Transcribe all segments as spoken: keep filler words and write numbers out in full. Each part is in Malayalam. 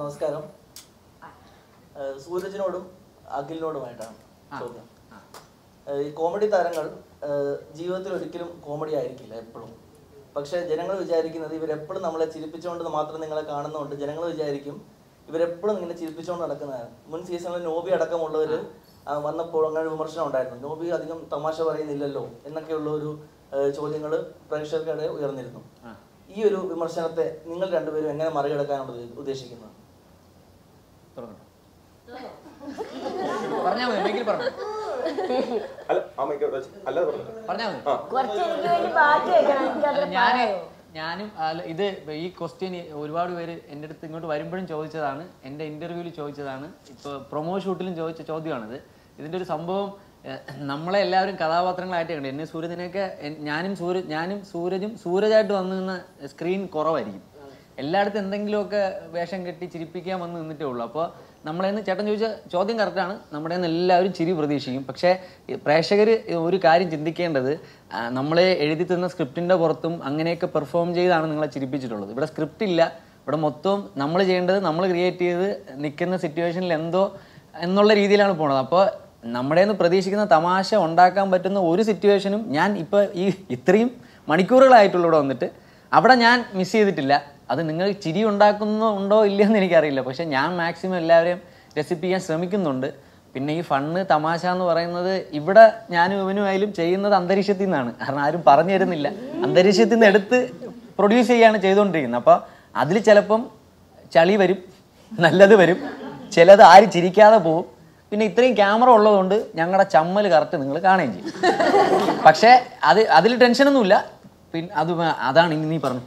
നമസ്കാരം. സൂരജിനോടും അഖിലിനോടുമായിട്ടാണ് ചോദ്യം. ഈ കോമഡി താരങ്ങൾ ജീവിതത്തിൽ ഒരിക്കലും കോമഡി ആയിരിക്കില്ല എപ്പോഴും. പക്ഷേ ജനങ്ങൾ വിചാരിക്കുന്നത് ഇവരെപ്പോഴും നമ്മളെ ചിരിപ്പിച്ചുകൊണ്ട് മാത്രം നിങ്ങളെ കാണുന്നുണ്ട്, ജനങ്ങൾ വിചാരിക്കും ഇവരെപ്പോഴും ഇങ്ങനെ ചിരിപ്പിച്ചുകൊണ്ട് നടക്കുന്നതാണ്. മുൻ സീസണിൽ നോബി അടക്കമുള്ളവർ വന്നപ്പോൾ അങ്ങനെ വിമർശനം ഉണ്ടായിരുന്നു, നോബി അധികം തമാശ പറയുന്നില്ലല്ലോ എന്നൊക്കെയുള്ള ഒരു ചോദ്യങ്ങൾ പ്രേക്ഷകരുടെ ഉയർന്നിരുന്നു. ഈ ഒരു വിമർശനത്തെ നിങ്ങൾ രണ്ടുപേരും എങ്ങനെ മറികടക്കാനാണ് ഉദ്ദേശിക്കുന്നത്? ഞാനും ഇത് ഈ ക്വസ്റ്റ്യൻ ഒരുപാട് പേര് എൻ്റെ അടുത്ത് ഇങ്ങോട്ട് വരുമ്പോഴും ചോദിച്ചതാണ്, എൻ്റെ ഇൻ്റർവ്യൂവിൽ ചോദിച്ചതാണ്, ഇപ്പോൾ പ്രൊമോ ഷൂട്ടിലും ചോദിച്ച ചോദ്യമാണിത്. ഇതിൻ്റെ ഒരു സംഭവം, നമ്മളെ എല്ലാവരും കഥാപാത്രങ്ങളായിട്ട് കണ്ടു. എന്നെ സൂരജിനെയൊക്കെ ഞാനും സൂര്യ ഞാനും സൂരജും സൂരജായിട്ട് വന്നു നിന്ന സ്ക്രീൻ കുറവായിരിക്കും. എല്ലായിടത്തും എന്തെങ്കിലുമൊക്കെ വേഷം കെട്ടി ചിരിപ്പിക്കാൻ വന്ന് നിന്നിട്ടേ ഉള്ളൂ. അപ്പോൾ നമ്മളേന്ന് ചേട്ടൻ ചോദിച്ച ചോദ്യം കറക്റ്റാണ്. നമ്മുടെ നിന്ന് എല്ലാവരും ചിരി പ്രതീക്ഷിക്കും. പക്ഷേ പ്രേക്ഷകർ ഒരു കാര്യം ചിന്തിക്കേണ്ടത്, നമ്മളെ എഴുതി തന്ന സ്ക്രിപ്റ്റിൻ്റെ പുറത്തും അങ്ങനെയൊക്കെ പെർഫോം ചെയ്താണ് നിങ്ങളെ ചിരിപ്പിച്ചിട്ടുള്ളത്. ഇവിടെ സ്ക്രിപ്റ്റ് ഇല്ല, ഇവിടെ മൊത്തം നമ്മൾ ചെയ്യേണ്ടത് നമ്മൾ ക്രിയേറ്റ് ചെയ്ത് നിൽക്കുന്ന സിറ്റുവേഷനിൽ എന്തോ എന്നുള്ള രീതിയിലാണ് പോണത്. അപ്പോൾ നമ്മുടെ നിന്ന് പ്രതീക്ഷിക്കുന്ന തമാശ ഉണ്ടാക്കാൻ പറ്റുന്ന ഒരു സിറ്റുവേഷനും ഞാൻ ഇപ്പോൾ ഈ ഇത്രയും മണിക്കൂറുകളായിട്ടുള്ള ഇവിടെ വന്നിട്ട് അവിടെ ഞാൻ മിസ് ചെയ്തിട്ടില്ല. അത് നിങ്ങൾ ചിരി ഉണ്ടാക്കുന്നുണ്ടോ ഇല്ലയെന്ന് എനിക്കറിയില്ല, പക്ഷേ ഞാൻ മാക്സിമം എല്ലാവരെയും രസിപ്പിക്കാൻ ശ്രമിക്കുന്നുണ്ട്. പിന്നെ ഈ ഫണ്ണ് തമാശ എന്ന് പറയുന്നത് ഇവിടെ ഞാനും ഇവനുമായാലും ചെയ്യുന്നത് അന്തരീക്ഷത്തിൽ നിന്നാണ്. കാരണം ആരും പറഞ്ഞു തരുന്നില്ല, അന്തരീക്ഷത്തിൽ നിന്ന് എടുത്ത് പ്രൊഡ്യൂസ് ചെയ്യാണ് ചെയ്തുകൊണ്ടിരിക്കുന്നത്. അപ്പോൾ അതിൽ ചിലപ്പം ചളി വരും, നല്ലത് വരും, ചിലത് ആരും ചിരിക്കാതെ പോവും. പിന്നെ ഇത്രയും ക്യാമറ ഉള്ളതുകൊണ്ട് ഞങ്ങളുടെ ചമ്മൽ കറക്റ്റ് നിങ്ങൾ കാണുകയും ചെയ്യും. പക്ഷേ അത് അതിൽ ടെൻഷനൊന്നുമില്ല. പിന്നെ അത് അതാണ് ഇനി നീ പറഞ്ഞു.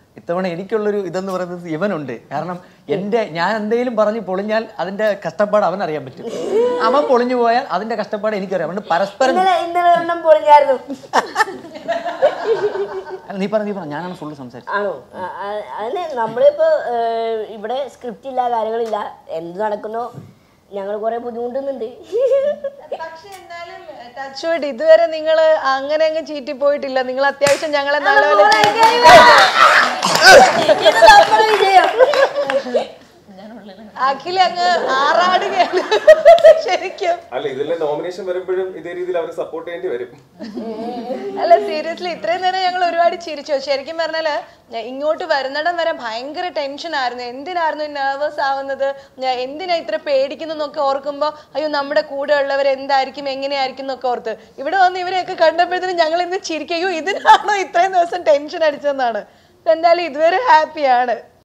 ഇത്തവണ എനിക്കുള്ളൊരു ഇതെന്ന് പറയുന്നത് ഇവനുണ്ട്. കാരണം എൻ്റെ ഞാൻ എന്തെങ്കിലും പറഞ്ഞ് പൊളിഞ്ഞാൽ അതിൻ്റെ കഷ്ടപ്പാട് അവൻ അറിയാൻ പറ്റും, അവൻ പൊളിഞ്ഞു പോയാൽ അതിൻ്റെ കഷ്ടപ്പാട് എനിക്കറിയാം. അതുകൊണ്ട് പരസ്പരം നീ പറഞ്ഞു നീ പറഞ്ഞു ഞാനാണ് ഫുള്ള് സംസാരിച്ചത്. ആണോ? അതിന് നമ്മളിപ്പോൾ ഇവിടെ സ്ക്രിപ്റ്റ് ഇല്ല, കാര്യങ്ങളില്ല, എന്ത് നടക്കുന്നോ ഞങ്ങൾ കുറെ ബുദ്ധിമുട്ടുന്നുണ്ട്. പക്ഷെ എന്നാലും ടച്ച് വിട്ട് ഇതുവരെ നിങ്ങൾ അങ്ങനെ അങ്ങ് ചീറ്റി പോയിട്ടില്ല. നിങ്ങൾ അത്യാവശ്യം ഞങ്ങളെ നല്ലപോലെ അഖില അങ്ങ് ആറാടുകയാണ് ശരിക്കും. അല്ല, ഇതിലെ നോമിനേഷൻ വരുമ്പോഴും ഇതേ രീതിയിൽ അവരെ സപ്പോർട്ട് ചെയ്യേണ്ടി വരും. അല്ല, സീരിയസ്ലി ഇത്രയും നേരം ഞങ്ങൾ ഒരുപാട് ചിരിച്ചു. ശരിക്കും പറഞ്ഞാല് ഇങ്ങോട്ട് വരുന്നിടം വരെ ഭയങ്കര ടെൻഷൻ ആയിരുന്നു. എന്തിനായിരുന്നു നെർവസ് ആവുന്നത്, എന്തിനാ ഇത്ര പേടിക്കുന്നൊക്കെ ഓർക്കുമ്പോ അയ്യോ നമ്മുടെ കൂടെ ഉള്ളവർ എന്തായിരിക്കും എങ്ങനെയായിരിക്കും എന്നൊക്കെ ഓർത്ത് ഇവിടെ വന്ന് ഇവരെയൊക്കെ കണ്ടപ്പോഴത്തേനും ഞങ്ങൾ ഇന്ന് ചിരിക്കുകയോ ഇതിനാണോ ഇത്രയും ദിവസം ടെൻഷൻ അടിച്ചതെന്നാണ്. എന്തായാലും ഇതുവരെ ഹാപ്പിയാണ്.